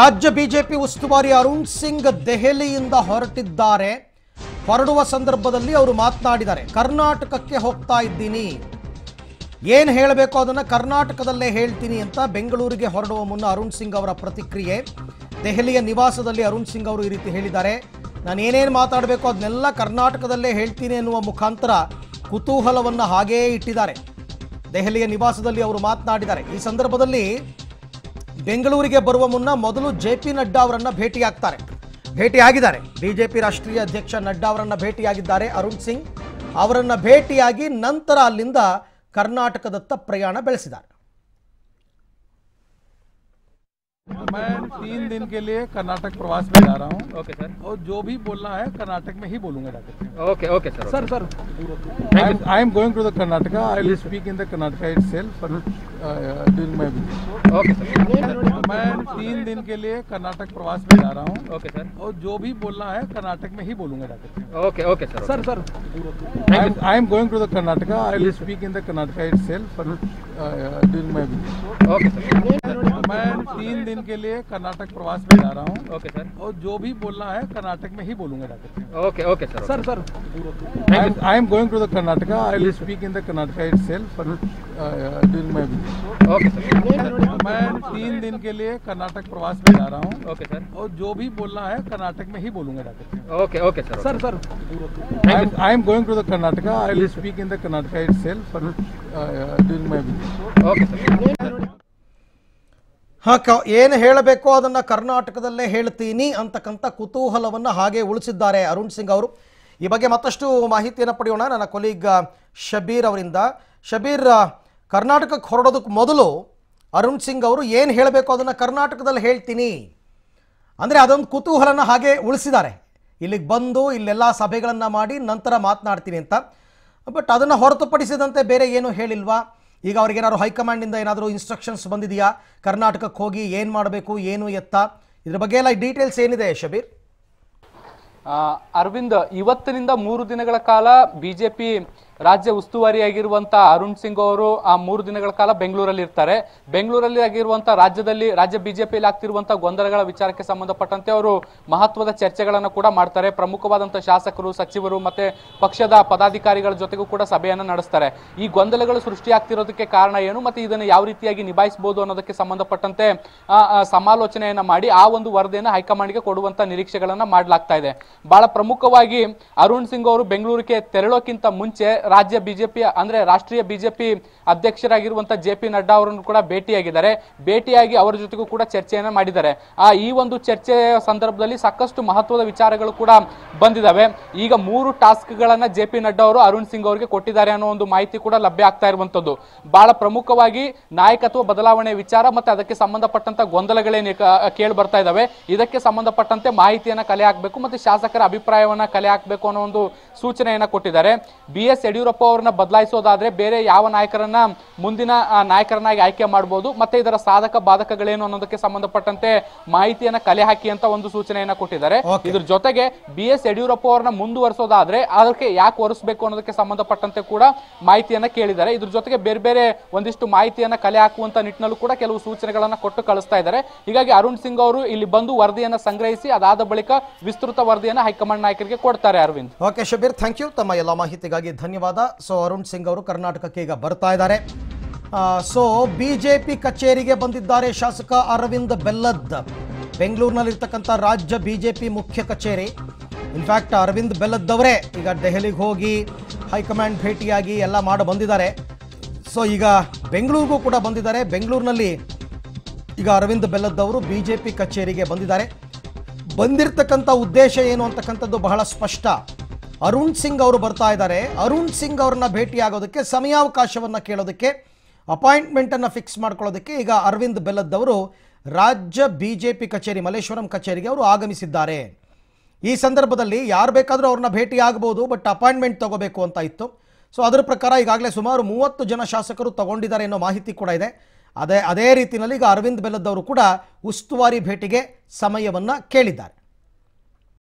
ರಾಜ್ಯ ಬಿಜೆಪಿ ಉಸ್ತುವಾರಿ ಅರುಣ್ ಸಿಂಗ್ ದೆಹಲಿಯಿಂದ ಹೊರಟಿದ್ದಾರೆ. ಹೊರಡುವ ಸಂದರ್ಭದಲ್ಲಿ ಅವರು ಮಾತನಾಡಿದ್ದಾರೆ, ಕರ್ನಾಟಕಕ್ಕೆ ಹೋಗ್ತಾ ಇದ್ದೀನಿ, ಏನು ಹೇಳಬೇಕು ಅದನ್ನ ಕರ್ನಾಟಕದಲ್ಲೇ ಹೇಳ್ತೀನಿ ಅಂತ ಬೆಂಗಳೂರಿಗೆ ಹೊರಡುವ ಮುನ್ನ ಅರುಣ್ ಸಿಂಗ್ ಅವರ ಪ್ರತಿಕ್ರಿಯೆ. ದೆಹಲಿಯ ನಿವಾಸದಲ್ಲಿ ಅರುಣ್ ಸಿಂಗ್ ಅವರು ಈ ರೀತಿ ಹೇಳಿದ್ದಾರೆ, ನಾನು ಏನೇನು ಮಾತಾಡಬೇಕು ಅದನ್ನೆಲ್ಲ ಕರ್ನಾಟಕದಲ್ಲೇ ಹೇಳ್ತೀನಿ ಅನ್ನುವ ಮುಖಾಂತರ ಕುತೂಹಲವನ್ನು ಹಾಗೇ ಇಟ್ಟಿದ್ದಾರೆ. ದೆಹಲಿಯ ನಿವಾಸದಲ್ಲಿ ಅವರು ಮಾತನಾಡಿದ್ದಾರೆ. ಈ ಸಂದರ್ಭದಲ್ಲಿ ಬೆಂಗಳೂರಿಗೆ ಬರುವ ಮುನ್ನ ಮೊದಲು ಜೆಪಿ ನಡ್ಡಾ ಅವರನ್ನು ಭೇಟಿಯಾಗಿದ್ದಾರೆ. ಬಿಜೆಪಿ ರಾಷ್ಟ್ರೀಯ ಅಧ್ಯಕ್ಷ ನಡ್ಡಾ ಅವರನ್ನು ಭೇಟಿಯಾಗಿದ್ದಾರೆ. ಅರುಣ್ ಸಿಂಗ್ ಅವರನ್ನು ಭೇಟಿಯಾಗಿ ನಂತರ ಅಲ್ಲಿಂದ कर्नाटकदत्त प्रयाण बेळेसिदारे. मैं 3 दिन के लिए कर्नाटक प्रवास में जा रहा हूँ. Okay sir. और जो भी बोलना है कर्नाटक में ही बोलूंगा जाकर. Okay okay sir. Sir sir I am going to the Karnataka. I will speak in the Karnataka itself during my visit. Okay sir. मैं 3 दिन के लिए कर्नाटक प्रवास में जा रहा हूँ. Okay sir. और जो भी बोलना है कर्नाटक में ही बोलूंगा जाकर. Okay okay sir. Sir sir I am going to the Karnataka. I will speak in the Karnataka itself during my visit. Okay sir. मैं 3 दिन के लिए कर्नाटक प्रवास में जा रहा हूँ. Okay sir. और जो भी बोलना है कर्नाटक में ही बोलूंगा जाकर. Okay okay sir. Sir sir I am going to the Karnataka. I will speak in the Karnataka itself during my visit. Okay sir. मैं 3 दिन के लिए कर्नाटक प्रवास में जा रहा हूँ. Okay sir. और जो भी बोलना है कर्नाटक में ही बोलूंगा जाकर. Okay okay sir. Sir sir I am going to the Karnataka. I will speak in the Karnataka itself during my visit. Okay sir. हाँ ಏನು ಹೇಳಬೇಕು ಅದನ್ನ ಕರ್ನಾಟಕದಲ್ಲೇ ಹೇಳ್ತೀನಿ ಅಂತಕಂತ ಕುತೂಹಲವನ್ನ ಹಾಗೆ ಉಳಿಸಿದ್ದಾರೆ ಅರುಣ್ ಸಿಂಗ್ ಅವರು. ಈ ಬಗ್ಗೆ ಮತ್ತಷ್ಟು ಮಾಹಿತಿಯನ್ನು ಪಡೆಯೋಣ ನನ್ನ ಕೊಲೀಗ್ ಶಬೀರ್ ಅವರಿಂದ. ಶಬೀರ್, ಕರ್ನಾಟಕಕ್ಕೆ ಹೊರಡೋದಕ್ಕೆ ಮೊದಲು ಅರುಣ್ ಸಿಂಗ್ ಅವರು ಏನು ಹೇಳಬೇಕು ಅದನ್ನ ಕರ್ನಾಟಕದಲ್ಲಿ ಹೇಳ್ತೀನಿ ಅಂದ್ರೆ ಅದೊಂದು ಕುತೂಹಲನ ಹಾಗೆ ಉಳಿಸಿದ್ದಾರೆ. ಇಲ್ಲಿಗೆ ಬಂದು ಇಲ್ಲೆಲ್ಲ ಸಭೆಗಳನ್ನು ಮಾಡಿ ನಂತರ ಮಾತನಾಡ್ತೀನಿ ಅಂತ. ಬಟ್ ಅದನ್ನ ಹೊರತುಪಡಿಸಿದಂತೆ ಬೇರೆ ಏನು ಹೇಳಿಲ್ವಾ? ಈಗ ಅವರಿಗೆ ಏನಾದರೂ ಹೈಕಮಾಂಡಿಂದ ಏನಾದರೂ ಇನ್ಸ್ಟ್ರಕ್ಷನ್ಸ್ ಬಂದಿದೆಯಾ ಕರ್ನಾಟಕಕ್ಕೆ ಹೋಗಿ ಏನು ಮಾಡಬೇಕು ಏನು ಎತ್ತ? ಇದರ ಬಗ್ಗೆ ಎಲ್ಲ ಡೀಟೇಲ್ಸ್ ಏನಿದೆ ಶಬೀರ್? ಅರವಿಂದ್, ಇವತ್ತಿನಿಂದ 3 ದಿನಗಳ ಕಾಲ ಬಿಜೆಪಿ ರಾಜ್ಯ ಉಸ್ತುವಾರಿಯಾಗಿರುವಂಥ ಅರುಣ್ ಸಿಂಗ್ ಅವರು ಆ 3 ದಿನಗಳ ಕಾಲ ಬೆಂಗಳೂರಲ್ಲಿ ಇರ್ತಾರೆ. ಬೆಂಗಳೂರಲ್ಲಿ ಆಗಿರುವಂಥ ರಾಜ್ಯ ಬಿಜೆಪಿಯಲ್ಲಿ ಆಗ್ತಿರುವಂಥ ಗೊಂದಲಗಳ ವಿಚಾರಕ್ಕೆ ಸಂಬಂಧಪಟ್ಟಂತೆ ಅವರು ಮಹತ್ವದ ಚರ್ಚೆಗಳನ್ನು ಕೂಡ ಮಾಡ್ತಾರೆ. ಪ್ರಮುಖವಾದಂಥ ಶಾಸಕರು, ಸಚಿವರು ಮತ್ತು ಪಕ್ಷದ ಪದಾಧಿಕಾರಿಗಳ ಜೊತೆಗೂ ಕೂಡ ಸಭೆಯನ್ನು ನಡೆಸ್ತಾರೆ. ಈ ಗೊಂದಲಗಳು ಸೃಷ್ಟಿಯಾಗ್ತಿರೋದಕ್ಕೆ ಕಾರಣ ಏನು ಮತ್ತು ಇದನ್ನು ಯಾವ ರೀತಿಯಾಗಿ ನಿಭಾಯಿಸಬಹುದು ಅನ್ನೋದಕ್ಕೆ ಸಂಬಂಧಪಟ್ಟಂತೆ ಸಮಾಲೋಚನೆಯನ್ನು ಮಾಡಿ ಆ ಒಂದು ವರದಿಯನ್ನು ಹೈಕಮಾಂಡ್ಗೆ ಕೊಡುವಂಥ ನಿರೀಕ್ಷೆಗಳನ್ನು ಮಾಡಲಾಗ್ತಾ ಇದೆ. ಬಹಳ ಪ್ರಮುಖವಾಗಿ ಅರುಣ್ ಸಿಂಗ್ ಅವರು ಬೆಂಗಳೂರಿಗೆ ತೆರಳೋಕ್ಕಿಂತ ಮುಂಚೆ ರಾಜ್ಯ ಬಿಜೆಪಿ ಅಂದ್ರೆ ರಾಷ್ಟ್ರೀಯ ಬಿಜೆಪಿ ಅಧ್ಯಕ್ಷರಾಗಿರುವಂತಹ ಜೆಪಿ ನಡ್ಡಾ ಅವರನ್ನು ಕೂಡ ಭೇಟಿಯಾಗಿ ಅವರ ಜೊತೆಗೂ ಕೂಡ ಚರ್ಚೆಯನ್ನ ಮಾಡಿದ್ದಾರೆ. ಈ ಒಂದು ಚರ್ಚೆಯ ಸಂದರ್ಭದಲ್ಲಿ ಸಾಕಷ್ಟು ಮಹತ್ವದ ವಿಚಾರಗಳು ಕೂಡ ಬಂದಿದ್ದಾವೆ. ಈಗ 3 ಟಾಸ್ಕ್ಗಳನ್ನು ಜೆಪಿ ನಡ್ಡಾ ಅವರು ಅರುಣ್ ಸಿಂಗ್ ಅವರಿಗೆ ಕೊಟ್ಟಿದ್ದಾರೆ ಅನ್ನೋ ಒಂದು ಮಾಹಿತಿ ಕೂಡ ಲಭ್ಯ ಆಗ್ತಾ ಇರುವಂತದ್ದು. ಬಹಳ ಪ್ರಮುಖವಾಗಿ ನಾಯಕತ್ವ ಬದಲಾವಣೆ ವಿಚಾರ ಮತ್ತೆ ಅದಕ್ಕೆ ಸಂಬಂಧಪಟ್ಟಂತ ಗೊಂದಲಗಳೇನು ಕೇಳಿ ಬರ್ತಾ ಇದ್ದಾವೆ, ಇದಕ್ಕೆ ಸಂಬಂಧಪಟ್ಟಂತೆ ಮಾಹಿತಿಯನ್ನ ಕಲೆ ಹಾಕಬೇಕು ಮತ್ತೆ ಶಾಸಕರ ಅಭಿಪ್ರಾಯವನ್ನ ಕಲೆ ಹಾಕಬೇಕು ಅನ್ನೋ ಒಂದು ಸೂಚನೆಯನ್ನ ಕೊಟ್ಟಿದ್ದಾರೆ. BS ಯಡಿಯೂರಪ್ಪ ಅವರನ್ನ ಬದಲಾಯಿಸೋದಾದ್ರೆ ಬೇರೆ ಯಾವ ನಾಯಕರನ್ನ ಮುಂದಿನ ನಾಯಕರನ್ನಾಗಿ ಆಯ್ಕೆ ಮಾಡಬಹುದು ಮತ್ತೆ ಇದರ ಸಾಧಕ ಬಾಧಕಗಳೇನು ಅನ್ನೋದಕ್ಕೆ ಸಂಬಂಧಪಟ್ಟಂತೆ ಮಾಹಿತಿಯನ್ನ ಕಲೆ ಹಾಕಿ ಅಂತ ಒಂದು ಸೂಚನೆಯನ್ನ ಕೊಟ್ಟಿದ್ದಾರೆ. ಇದ್ರ ಜೊತೆಗೆ BS ಯಡಿಯೂರಪ್ಪ ಅವರನ್ನ ಮುಂದುವರಿಸೋದಾದ್ರೆ ಅದಕ್ಕೆ ಯಾಕೆ ಹೊರಿಸಬೇಕು ಅನ್ನೋದಕ್ಕೆ ಸಂಬಂಧಪಟ್ಟಂತೆ ಕೂಡ ಮಾಹಿತಿಯನ್ನ ಕೇಳಿದ್ದಾರೆ. ಇದ್ರ ಜೊತೆಗೆ ಬೇರೆ ಬೇರೆ ಒಂದಿಷ್ಟು ಮಾಹಿತಿಯನ್ನ ಕಲೆ ಹಾಕುವಂತ ನಿಟ್ಟಿನಲ್ಲೂ ಕೂಡ ಕೆಲವು ಸೂಚನೆಗಳನ್ನ ಕೊಟ್ಟು ಕಳಿಸ್ತಾ ಇದ್ದಾರೆ. ಹೀಗಾಗಿ ಅರುಣ್ ಸಿಂಗ್ ಅವರು ಇಲ್ಲಿ ಬಂದು ವರದಿಯನ್ನ ಸಂಗ್ರಹಿಸಿ ಅದಾದ ಬಳಿಕ ವಿಸ್ತೃತ ವರದಿಯನ್ನು ಹೈಕಮಾಂಡ್ ನಾಯಕರಿಗೆ ಕೊಡ್ತಾರೆ. Arvind. Okay Shabir, thank you ತಮ್ಮ ಎಲ್ಲ ಮಾಹಿತಿಗಾಗಿ ಧನ್ಯವಾದ. ಸೊ ಅರುಣ್ ಸಿಂಗ್ ಅವರು ಕರ್ನಾಟಕಕ್ಕೆ ಈಗ ಬರ್ತಾ ಇದ್ದಾರೆ. ಸೊ ಬಿಜೆಪಿ ಕಚೇರಿಗೆ ಬಂದಿದ್ದಾರೆ ಶಾಸಕ ಅರವಿಂದ್ ಬೆಲ್ಲದ್. ಬೆಂಗಳೂರಿನಲ್ಲಿರ್ತಕ್ಕಂಥ ರಾಜ್ಯ ಬಿಜೆಪಿ ಮುಖ್ಯ ಕಚೇರಿ. ಇನ್ಫ್ಯಾಕ್ಟ್ ಅರವಿಂದ್ ಬೆಲ್ಲದ್ ಅವರೇ ಈಗ ದೆಹಲಿಗೆ ಹೋಗಿ ಹೈಕಮಾಂಡ್ ಭೇಟಿಯಾಗಿ ಎಲ್ಲ ಮಾಡಿ ಬಂದಿದ್ದಾರೆ. ಸೊ ಈಗ ಬೆಂಗಳೂರಿಗೂ ಕೂಡ ಬಂದಿದ್ದಾರೆ. ಬೆಂಗಳೂರಿನಲ್ಲಿ ಈಗ ಅರವಿಂದ್ ಬೆಲ್ಲದ್ ಅವರು ಬಿಜೆಪಿ ಕಚೇರಿಗೆ ಬಂದಿದ್ದಾರೆ. ಬಂದಿರತಕ್ಕಂಥ ಉದ್ದೇಶ ಏನು ಅಂತಕ್ಕಂಥದ್ದು ಬಹಳ ಸ್ಪಷ್ಟ. ಅರುಣ್ ಸಿಂಗ್ ಅವರು ಬರ್ತಾ ಇದ್ದಾರೆ. ಅರುಣ್ ಸಿಂಗ್ ಅವ್ರನ್ನ ಭೇಟಿಯಾಗೋದಕ್ಕೆ, ಸಮಯಾವಕಾಶವನ್ನು ಕೇಳೋದಕ್ಕೆ, ಅಪಾಯಿಂಟ್ಮೆಂಟನ್ನು ಫಿಕ್ಸ್ ಮಾಡ್ಕೊಳ್ಳೋದಕ್ಕೆ ಈಗ ಅರವಿಂದ್ ಬೆಲ್ಲದ್ ಅವರು ರಾಜ್ಯ ಬಿಜೆಪಿ ಕಚೇರಿ ಮಲ್ಲೇಶ್ವರಂ ಕಚೇರಿಗೆ ಅವರು ಆಗಮಿಸಿದ್ದಾರೆ. ಈ ಸಂದರ್ಭದಲ್ಲಿ ಯಾರು ಬೇಕಾದರೂ ಅವ್ರನ್ನ ಭೇಟಿಯಾಗಬಹುದು, ಬಟ್ ಅಪಾಯಿಂಟ್ಮೆಂಟ್ ತಗೋಬೇಕು ಅಂತ ಇತ್ತು. ಸೊ ಅದರ ಪ್ರಕಾರ ಈಗಾಗಲೇ ಸುಮಾರು 30 ಜನ ಶಾಸಕರು ತಗೊಂಡಿದ್ದಾರೆ ಅನ್ನೋ ಮಾಹಿತಿ ಕೂಡ ಇದೆ. ಅದೇ ರೀತಿಯಲ್ಲಿ ಈಗ ಅರವಿಂದ್ ಬೆಲ್ಲದ್ ಅವರು ಕೂಡ ಉಸ್ತುವಾರಿ ಭೇಟಿಗೆ ಸಮಯವನ್ನು ಕೇಳಿದ್ದಾರೆ.